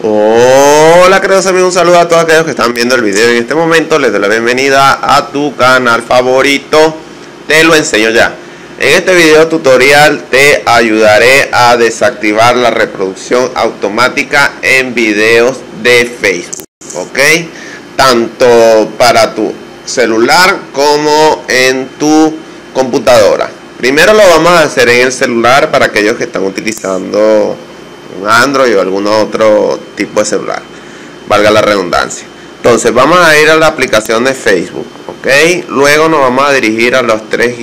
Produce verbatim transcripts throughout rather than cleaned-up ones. Hola queridos amigos, un saludo a todos aquellos que están viendo el video en este momento. Les doy la bienvenida a tu canal favorito, te lo enseño ya. En este video tutorial te ayudaré a desactivar la reproducción automática en videos de Facebook, ok, tanto para tu celular como en tu computadora. Primero lo vamos a hacer en el celular para aquellos que están utilizando un Android o algún otro tipo de celular, valga la redundancia. Entonces vamos a ir a la aplicación de Facebook, ok, luego nos vamos a dirigir a las tres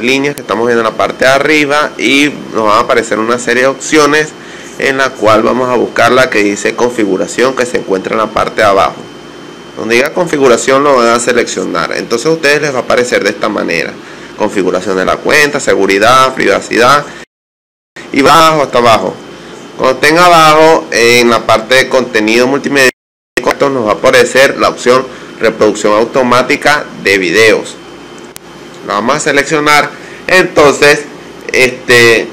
líneas que estamos viendo en la parte de arriba y nos van a aparecer una serie de opciones en la cual vamos a buscar la que dice configuración, que se encuentra en la parte de abajo. Donde diga configuración lo van a seleccionar, entonces a ustedes les va a aparecer de esta manera: configuración de la cuenta, seguridad, privacidad, y bajo hasta abajo. Cuando estén abajo, en la parte de contenido multimedia, nos va a aparecer la opción reproducción automática de videos. La vamos a seleccionar. Entonces, este,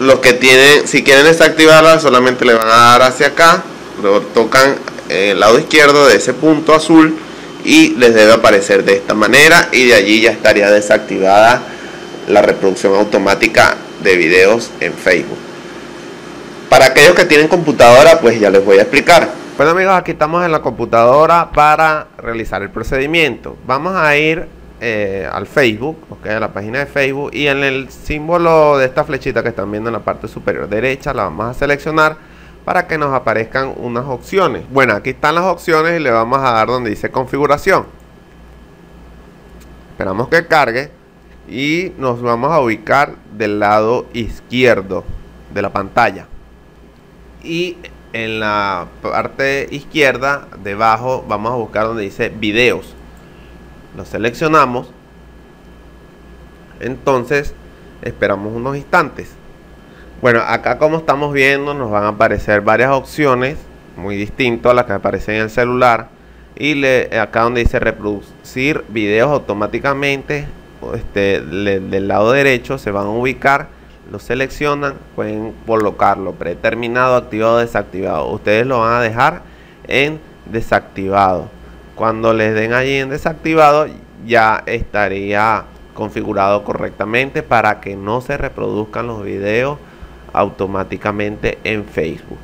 los que tienen, si quieren desactivarla, solamente le van a dar hacia acá, luego tocan el lado izquierdo de ese punto azul y les debe aparecer de esta manera, y de allí ya estaría desactivada la reproducción automática de videos en Facebook. Para aquellos que tienen computadora, pues ya les voy a explicar. Bueno amigos, aquí estamos en la computadora para realizar el procedimiento. Vamos a ir eh, al Facebook, okay, a la página de Facebook, y en el símbolo de esta flechita que están viendo en la parte superior derecha, la vamos a seleccionar para que nos aparezcan unas opciones. Bueno, aquí están las opciones y le vamos a dar donde dice configuración. Esperamos que cargue y nos vamos a ubicar del lado izquierdo de la pantalla. Y en la parte izquierda, debajo, vamos a buscar donde dice videos. Lo seleccionamos. Entonces, esperamos unos instantes. Bueno, acá como estamos viendo, nos van a aparecer varias opciones, muy distintas a las que aparecen en el celular. Y le, acá donde dice reproducir videos automáticamente, este, le, del lado derecho se van a ubicar. Lo seleccionan, pueden colocarlo predeterminado, activado o desactivado. Ustedes lo van a dejar en desactivado. Cuando les den allí en desactivado, ya estaría configurado correctamente para que no se reproduzcan los videos automáticamente en Facebook.